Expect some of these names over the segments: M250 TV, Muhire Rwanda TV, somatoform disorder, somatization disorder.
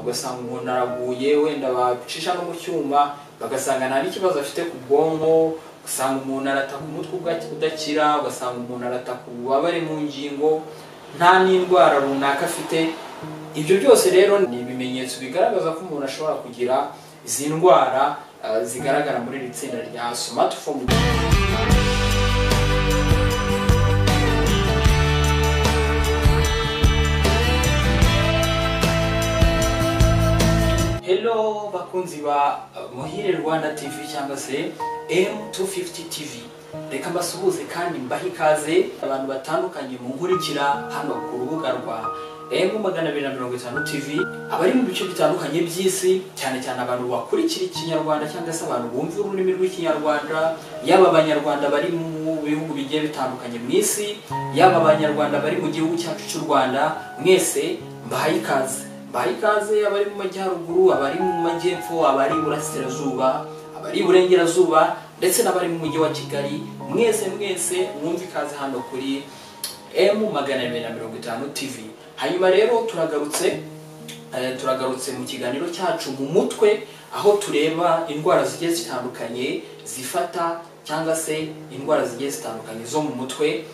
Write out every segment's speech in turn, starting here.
ugasanga umuntu araguye wenda bacisha no mu cyuma bagasanga nta n'ikibazo afite ku bwonko, ugasanga umuntu arataka umutwe udakira, ugasanga umuntu arataka ububabare mu ngingo nta n'indwara runaka afite. Ibyo byose rero ni ibimenyetso bigaragaza ko umuntu ashobora kugira izi ndwara zigaragara muri iri tsinda rya smartphone. Hello bakunzi ba Muhire Rwanda TV cyangwa se M250 TV. Reka mbasuhuze kandi mbaha ikaze abantu batandukanye mu nkurikira hano ku rubuga rwa M250 TV. Abari mu bice bitandukanye by'isi, cyane cyane abantu bakurikira ikinyarwanda cyangwa se abantu bumva ururimi rw'ikinyarwanda, yaba abanyarwanda bari mu bihugu bigiye bitandukanye mu isi, yaba abanyarwanda bari mu gihugu cyacu cy'u Rwanda, mwese mbaha ikaze. Bayikaze abari mu majyaruguru, abari mu majyepfo, abari burasirazuba, abari burengerazuba ndetse n'abari mu mujyi wa Kigali, mwese mwumva ikaze hano kuri M250 TV. Hanyuma rero turagarutse mu kiganiro cyacu mu mutwe, aho tureba indwara zigiye zitandukanye zifata cyangwa se indwara zigiye zitandukanye zo mu mutwe.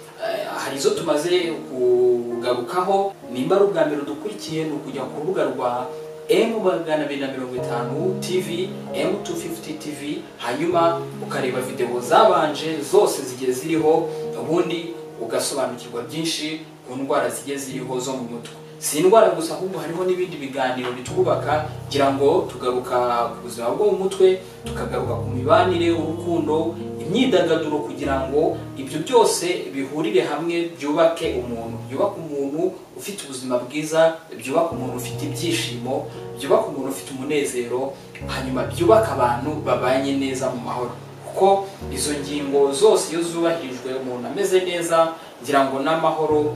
Hari izo tumaze kugarukaho, nimba ari ubwa mbere dukurikiye ni ukujya ku rubuga rwa M250 TV, M250 TV, hanyuma ukareba video zabanje zose zigiye ziriho, ubundi ugasobanukirwa byinshi ku ndwara zigiye ziriho zo mu mutwe. Si indwara gusa ahubwo hariho n'ibindi biganiro bitwubaka kugira ngo tugaruka ku buzima bwo mu mutwe, tukagaruka ku mibanire, urukundo, imyidagaduro, kugira ngo ibyo byose bihurire hamwe byubake umuntu, byubaka umuntu ufite ubuzima bwiza, byubaka umuntu ufite ibyishimo, byubaka umuntu ufite umunezero, hanyuma byubaka abantu babanye neza mu mahoro. Kuko izo ngingo zose iyo zubahirijwe umuntu ameze neza, ngira ngo n'amahoro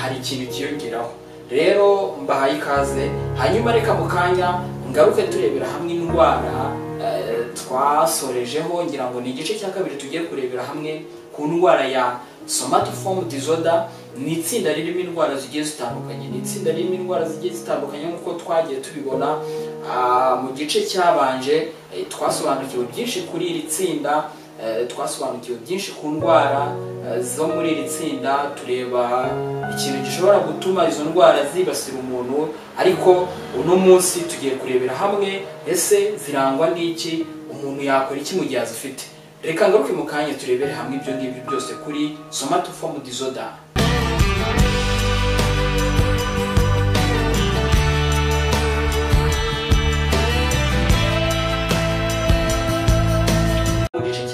hari ikintu kiyongeraho. Rero mbahaye ikaze, hanyuma reka mu kanya ngaruke turebera hamwe indwara twasorejeho, ngira ngo ni igice cya kabiri tugiye kurebera hamwe ku ndwara ya somatoform disorder. Ni itsinda ririmo indwara zigiye zitandukanye, ni itsinda ririmo indwara zigiye zitandukanye nk'uko twagiye tubibona mu gice cyabanje. Twasobanukiwe byinshi kuri iri tsinda, twasobanukiwe byinshi ku ndwara zo muri iri tsinda, tureba ikintu gishobora gutuma izo ndwara zibasira umuntu. Ariko uno munsi tugiye kurebera hamwe ese zirangwa n'iki, umuntu yakora iki mu gihe azifite. Reka ngaruke mu kanya turebere hamwe ibyo ngibyo byose kuri somatoform disorder.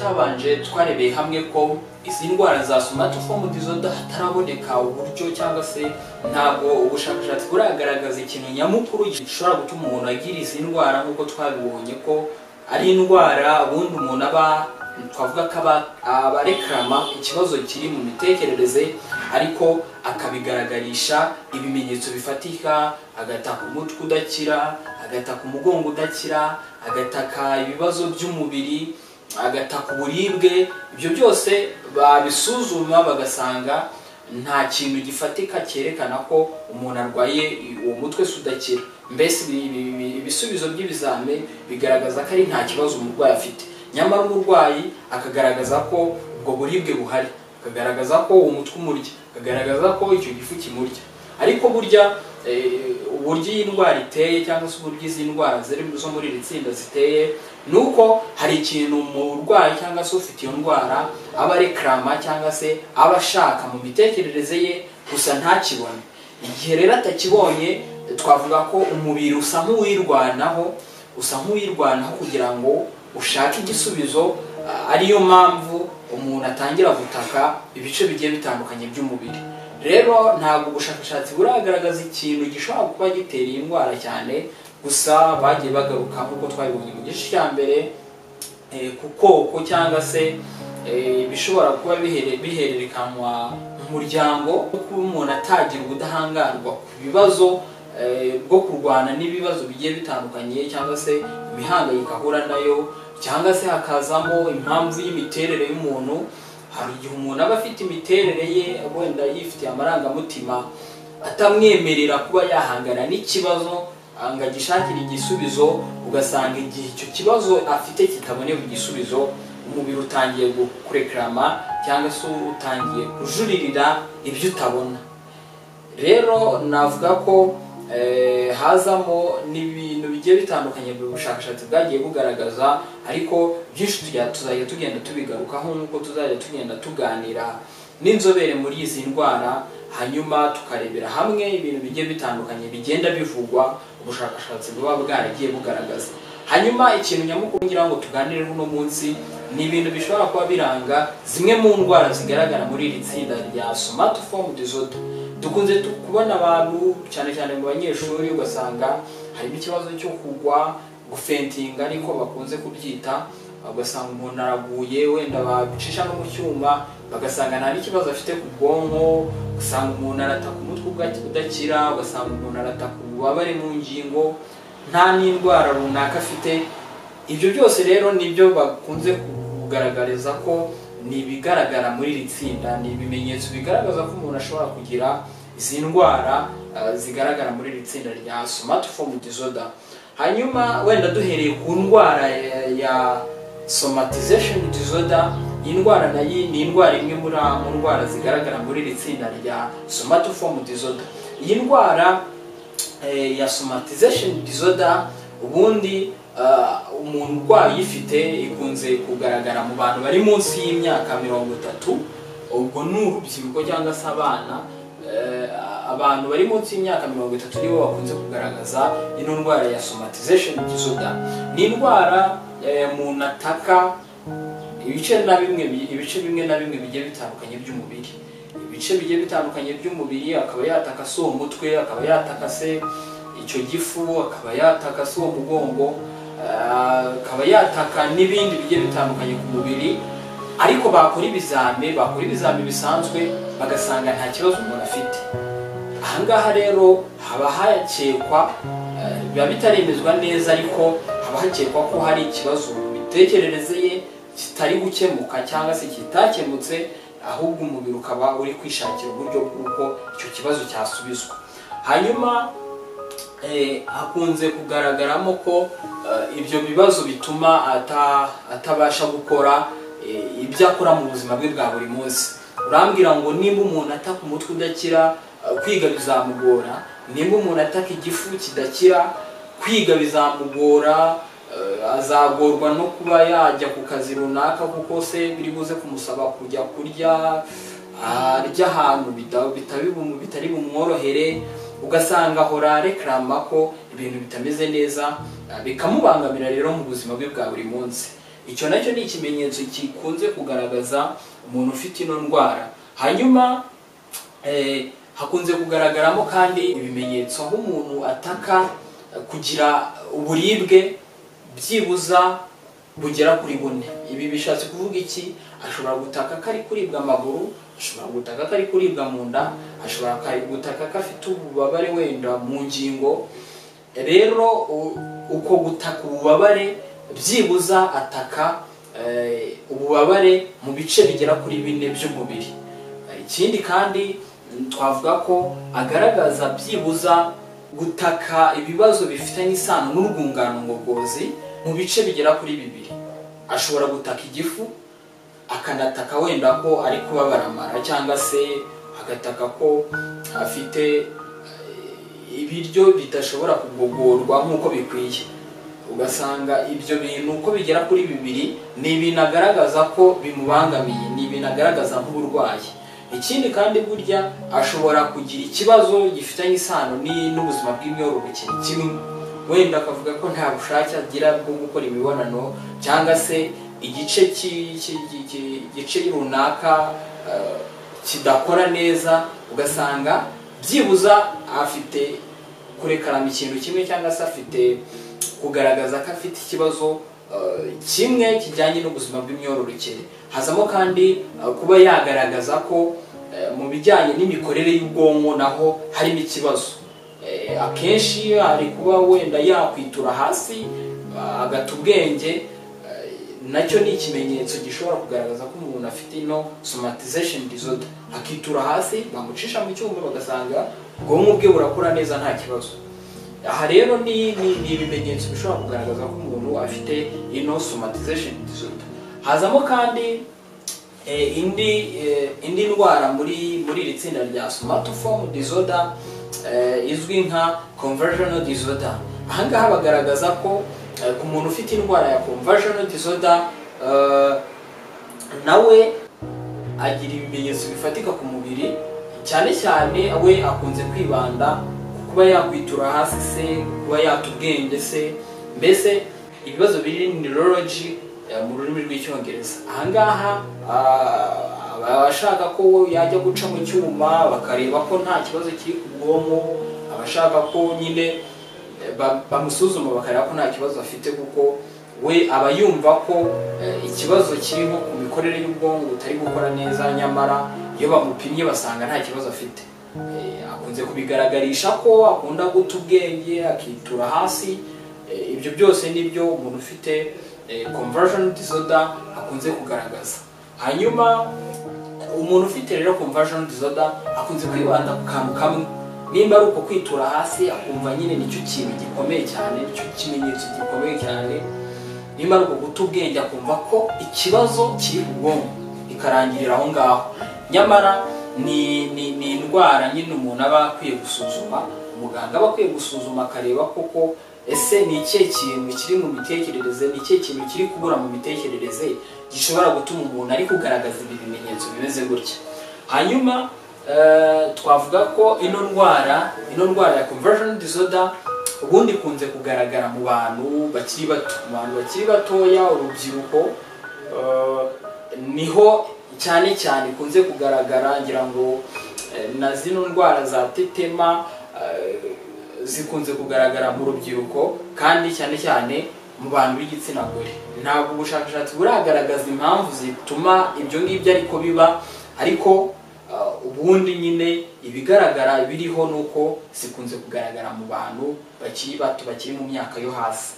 Cyabanje twarebeye hamwe ko izi ndwara za somatoform disorder hataraboneka uburyo cyangwa se ntabwo ubushakashatsi buragaragaza ikintu nyamukuru gishobora gutuma umuntu agira izi ndwara, nk'uko twabibonye ko ari indwara ubundi umuntu aba twavuga ko abarekrama ikibazo kiri mu mitekerereze, ariko akabigaragarisha ibimenyetso bifatika, agataka umutwe udakira, agataka umugongo udakira, agataka ibibazo by'umubiri, agataka uburibwe. Ibyo byose babisuzuma bagasanga nta kintu gifatika cyerekana ko umuntu arwaye uwo mutwe sudakira. Mbese ibisubizo by'ibizame bigaragaza ko ari nta kibazo umurwayi afite, nyamara umurwayi akagaragaza ko ubwo buribwe buhari, akagaragaza ko uwo mutwe umurya, akagaragaza ko icyo gifu kimurya. Ariko burya uburyo iyi ndwara iteye cyangwa se uburyo izi ndwara zo muri iri tsinda ziteye ni uko hari ikintu umurwayi cyangwa se ufite iyo ndwara aba rekrama cyangwa se aba ashaka mu mitekerereze ye, gusa ntakibone. Igihe rero atakibonye twavuga ko umubiri usa nk'uwirwanaho, kugira ngo ushake igisubizo. Ariyo mpamvu umuntu atangira gutaka ibice bigiye bitandukanye by'umubiri. Rero ntabwo ubushakashatsi buragaragaza ikintu gishobora kuba gitera iyi ndwara cyane, gusa bagiye bagaruka nk'uko twabibonye mu gice cya mbere ku koko cyangwa se bishobora kuba bihererekanwa mu muryango, kuko umuntu atagira ubudahangarwa ku bibazo bwo kurwana n'ibibazo bigiye bitandukanye cyangwa se imihangayiko ahura nayo, cyangwa se hakazamo impamvu y'imiterere y'umuntu. Hari igihe umuntu aba afite imiterere ye wenda yifitiye amarangamutima atamwemerera kuba yahangana n'ikibazo angagishakira igisubizo, ugasanga igihe icyo kibazo afite kitaboneye igisubizo, umubiri utangiye kureklama cyangwa se utangiye kujuririra ibyo utabona. Rero navuga ko hazamo n'ibintu bigiye bitandukanye by'ubushakashatsi bwagiye bugaragaza, ariko byinshi tuzajya tugenda tubigarukaho nuko tuzajya tugenda tuganira n'inzobere muri izi ndwara, hanyuma tukarebera hamwe ibintu bigiye bitandukanye bigenda bivugwa ubushakashatsi buba bwaragiye bugaragaza. Hanyuma ikintu nyamukuru ngira ngo tuganire uno munsi ni ibintu bishobora kuba biranga zimwe mu ndwara zigaragara muri iri tsinda rya somatoform disorder. Dukunze kubona abantu cyane cyane mu banyeshuri ugasanga harimo ikibazo cyo kugwa, gufentinga ariko bakunze kubyita, ugasanga umuntu araguye wenda babicisha no mu cyuma, bagasanga nta n'ikibazo afite ku bwonko, ugasanga umuntu arataka umutwe udakira, ugasanga umuntu arataka ububabare mu ngingo, nta n'indwara runaka afite. Ibyo byose rero nibyo bakunze kugaragariza ko ni ibigaragara muri iri tsinda, ni ibimenyetso bigaragaza ko umuntu ashobora kugira izi ndwara zigaragara muri iri tsinda rya somatoform disorder. Hanyuma wenda duhereye ku ndwara ya somatization disorder, indwara nayo ni indwara imwe muri ndwara zigaragara muri iri tsinda rya somatoform disorder. Iyi ndwara ya somatization disorder ubundi umuntu wayifite ikunze kugaragara mu bantu bari munsi y'imyaka 30, ubwo n'urubyiruko cyangwa se abana. Abantu bari munsi y'imyaka 30 nibo bakunze kugaragaza ino ndwara ya somatization disorder. Ni indwara umuntu ataka ibice bimwe na bimwe bigiye bitandukanye by'umubiri, akaba yataka so umutwe, akaba yataka se icyo gifu, akaba yataka so umugongo, akaba yataka n'ibindi bigiye bitandukanye ku mubiri. Ariko bakora ibizame bisanzwe bagasanga nta kibazo umuntu afite. Ahangaha rero haba hakekwa, biba bitaremezwa neza, ariko haba hakekwa ko hari ikibazo mu mitekerereze ye kitari gukemuka cyangwa se kitakemutse, ahubwo umubiri ukaba uri kwishakira uburyo bw'uko icyo kibazo cyasubizwa. Hanyuma hakunze kugaragaramo ko ibyo bibazo bituma atabasha gukora ibyo akora mu buzima bwe bwa buri munsi. Urambwira ngo nimba umuntu ataka umutwe udakira, kwiga bizamugora, nimba umuntu ataka igifu kidakira, kwiga bizamugora, azagorwa no kuba yajya ku kazi runaka kuko se biri buze kumusaba kujya kurya ahantu bitari bumworohere, ugasanga ahora reklama ko ibintu bitameze neza, bikamubangamira rero mu buzima bwe bwa buri munsi. Icyo nacyo ni ikimenyetso gikunze kugaragaza umuntu ufite ino ndwara. Hanyuma hakunze kugaragaramo kandi ibimenyetso aho umuntu ataka kugira uburibwe byibuza bugera kuri bune. Ibi bishatse kuvuga iki? Ashobora gutaka ko ari kuribwa amaguru, ashobora gutaka ko ari kuribwa mu nda, ashobora gutaka ko afite ububabare wenda mu ngingo. Rero uko gutaka ububabare byibuza ataka ububabare mu bice bigera kuri 4 by'umubiri. Ikindi kandi twavuga ko agaragaza byibuza gutaka ibibazo bifitanye isano n'urwungano ngogozi mu bice bigera kuri 2. Ashobora gutaka igifu, akanataka wenda ko ari kubabara amara, cyangwa se agataka ko afite ibiryo bidashobora kugogorwa nk'uko bikwiye. Ugasanga ibyo bintu uko bigera kuri 2 ni ibinagaragaza ko bimubangamiye, ni ibinagaragaza nk'uburwayi. Ikindi kandi burya ashobora kugira ikibazo gifitanye isano n'ubuzima bw'imyororokere kimwe, wenda akavuga ko nta bushake agira bwo gukora imibonano, cyangwa se igice runaka kidakora neza, ugasanga byibuza afite kurekarama ikintu kimwe, cyangwa se afite kugaragaza ko afite ikibazo kimwe kijyanye n'ubuzima bw'imyororokere. Hazamo kandi kuba yagaragaza ko mu bijyanye n'imikorere y'ubwonko naho harimo ikibazo. Akenshi ari kuba wenda yakwitura hasi, agata ubwenge, nacyo ni ikimenyetso gishobora kugaragaza ko umuntu afite ino somatization disorder. Akitura hasi, bamucisha mu cyuma bagasanga ubwonko bwe burakura neza nta kibazo. aha rero ni ibimenyetso bishobora kugaragaza ko umuntu afite ino somatization disorder. Hazamo kandi indi ndwara muri iri tsinda rya somatoform disorder izwi nka conversional disorder. Aha ngaha bagaragaza ko ku muntu ufite indwara ya conversional disorder nawe agira ibimenyetso bifatika ku mubiri, cyane cyane we akunze kwibanda kuba yakwitura hasi se, kuba yatubwenge se, mbese ibibazo biri neurology mu rurimi rw'icyongereza. Aha ngaha abashaka ko yajya guca mu cyuma bakareba ko nta kibazo kiri ku bwonko, abashaka ko nyine bamusuzuma bakareba ko nta kibazo afite kuko we aba yumva ko ikibazo kirimo ku mikorere y'ubwonko butari gukora neza, nyamara iyo bamupimye basanga nta kibazo afite. Akunze kubigaragarisha ko akunda guta ubwenge, akitura hasi. Ibyo byose nibyo umuntu ufite conversion disorder akunze kugaragaza. Hanyuma umuntu ufite rero conversion disorder akunze kwibanda ku kantu kamwe, nimba ari uko kwitura hasi akumva nyine nicyo kintu gikomeye cyane, nicyo kimenyetso gikomeye cyane. Nimba ari uko guta ubwenge akumva ko ikibazo kiri ku bwonko, ikarangirira aho ngaho. Nyamara ni indwara nyine umuntu aba akwiye gusuzuma, umuganga aba akwiye gusuzuma akareba koko ese ni ikihe kintu kiri mu mitekerereze, ni ikihe kintu kiri kubura mu mitekerereze gishobora gutuma umuntu ari kugaragaza ibimenyetso bimeze gutya. Hanyuma twavuga ko ino ndwara ya conversion disorder ubundi kunze kugaragara mu bantu bakiri bato, batoya, urubyiruko. Niho cyane cyane kunze kugaragara, ngira ngo na zino ndwara za tetema zikunze kugaragara mu rubyiruko kandi cyane cyane mu bantu b'igitsina gore. Ntabwo ubushakashatsi buragaragaza impamvu zituma ibyo ngibyo ariko biba, ariko ubundi nyine ibigaragara biriho nuko sikunze kugaragara mu bantu bakiri bato, bakiri mu myaka yo hasi.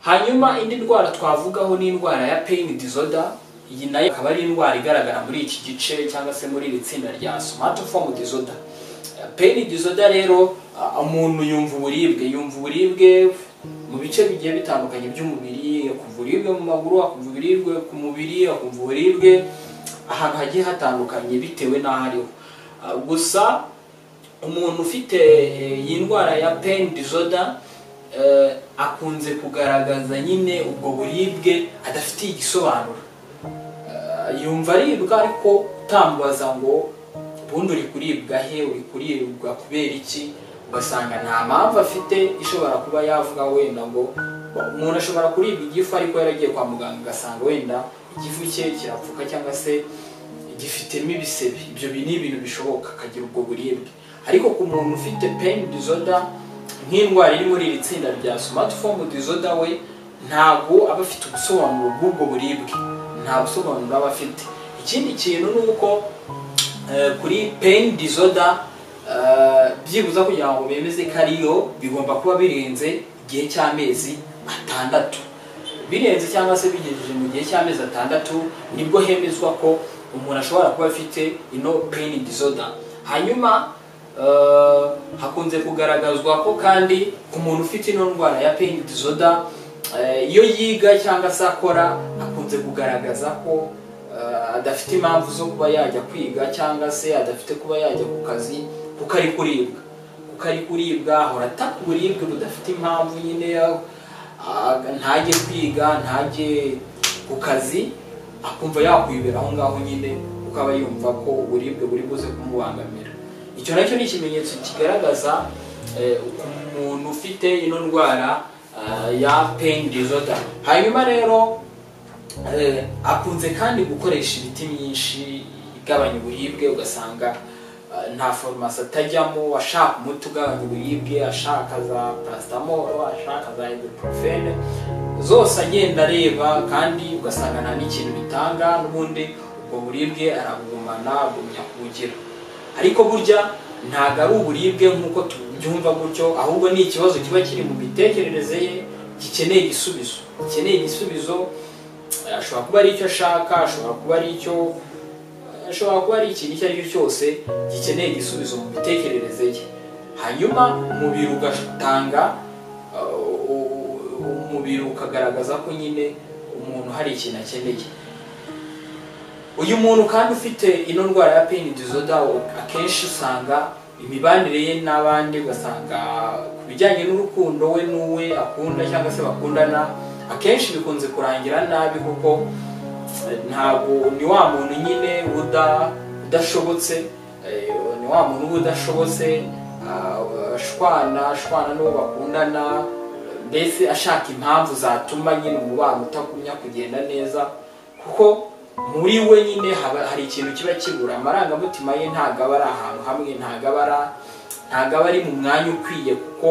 Hanyuma indi ndwara twavugaho ni indwara ya pain disorder. Iyi nayo akaba ari indwara igaragara muri iki gice cyangwa se muri iri tsinda rya somatoform disorder. Pain disorder rero umuntu yumva uburibwe mu bice bigiye bitandukanye by'umubiri, uburibwe mu maguru, uburibwe ku mubiri, uburibwe ahantu hagiye hatandukanye bitewe n'aho ariho. Gusa umuntu ufite iyi ndwara ya pain disorder akunze kugaragaza nyine ubwo buribwe adafitiye igisobanuro. Yumva aribwa ariko utambaza ngo ubundi uri kuribwa he, uri kuribwa kubera iki, ugasanga nta mpamvu afite ishobora kuba yavuga. Wenda ngo umuntu ashobora kuribwa igifu ariko yaragiye kwa muganga ugasanga wenda igifu cye kirapfuka cyangwa se gifitemo ibisebe. Ibyo ni ibintu bishoboka akagira ubwo buribwe, ariko ku muntu ufite pain disorder nk'indwara iri muri iri tsinda rya somatoform disorder we ntabwo aba afite ubusobanuro bw'ubwo buribwe, nta busobanuro aba afite. Ikindi kintu ni uko kuri pain disorder byibuza kugira ngo bemeze ko ariyo bigomba kuba birenze igihe cy'amezi 6. Birenze cyangwa se bigejeje mu gihe cy'amezi 6 nibwo hemezwa ko umuntu ashobora kuba afite ino pain disorder. Hanyuma hakunze kugaragazwa ko kandi ku muntu ufite ino ndwara ya pain disorder iyo yiga cyangwa se akora akunze kugaragaza ko adafite impamvu zo kuba yajya kwiga cyangwa se adafite kuba yajya ku kazi kuko ari kuribwa. Ahora ataka uburibwe budafite impamvu, nyine ntajye kwiga, ntajye ku kazi, akumva yakwibera aho ngaho nyine kuko aba yumva ko uburibwe buri buze kumubangamira. Icyo nacyo ni ikimenyetso kigaragaza umuntu ufite ino ndwara ya pain disorder. Hanyuma rero akunze kandi gukoresha imiti myinshi igabanya uburibwe, ugasanga nta farumasi atajyamo, ashaka umuti ugabanya uburibwe, ashaka za paracetamol, ashaka za ibuprofen, zose agenda areba kandi ugasanga nta n'ikintu bitanga, n'ubundi ubwo buribwe arabugumana agumya kubugira. Ariko burya ntabwo ari uburibwe nk'uko tubyumva gutyo, ahubwo ni ikibazo kiba kiri mu mitekerereze ye gikeneye igisubizo. Ashobora kuba ari icyo ashaka, ashobora kuba ari ikintu icyo ari cyo cyose gikeneye igisubizo mu mitekerereze ye. hanyuma umubiri ugatanga umubiri ukagaragaza ko nyine umuntu hari ikintu akeneye. Uyu muntu kandi ufite ino ndwara ya pain disorder akenshi usanga imibanire ye n'abandi ugasanga kubijyanye n'urukundo we n'uwe akunda cyangwa se bakundana akenshi bikunze kurangira nabi kuko ntabwo ni wa muntu nyine udashobotse ni wa muntu udashobotse ashwana n'uwo bakundana mbese ashaka impamvu zatuma nyine umubano utakumya kugenda neza kuko muri we nyine hari ikintu kiba kibura amarangamutima ye ntago aba ari ahantu hamwe ntago aba ari mu mwanya ukwiye kuko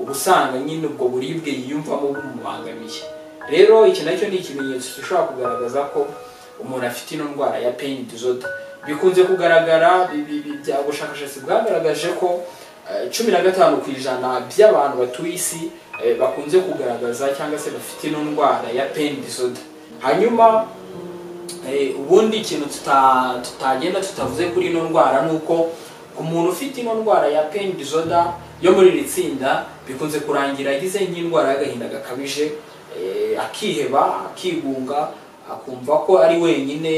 ubusanga nyine ubwo buribwe yiyumvamo bumubangamiye. Rero iki nacyo ni ikimenyetso dushobora kugaragaza ko umuntu afite ino ndwara ya pain disorder. Bikunze kugaragara ubushakashatsi bwagaragaje ko 15% by'abantu batuye isi bakunze kugaragaza cyangwa se bafite ino ndwara ya pain disorder. Hanyuma ubundi ikintu tutagenda tutavuze kuri ino ndwara nuko ku muntu ufite ino ndwara ya pain disorder yo muri ritsinda bikunze kurangira agize nk'indwara y'agahinda gakabije akiheba akigunga akumva ko ari wenyine.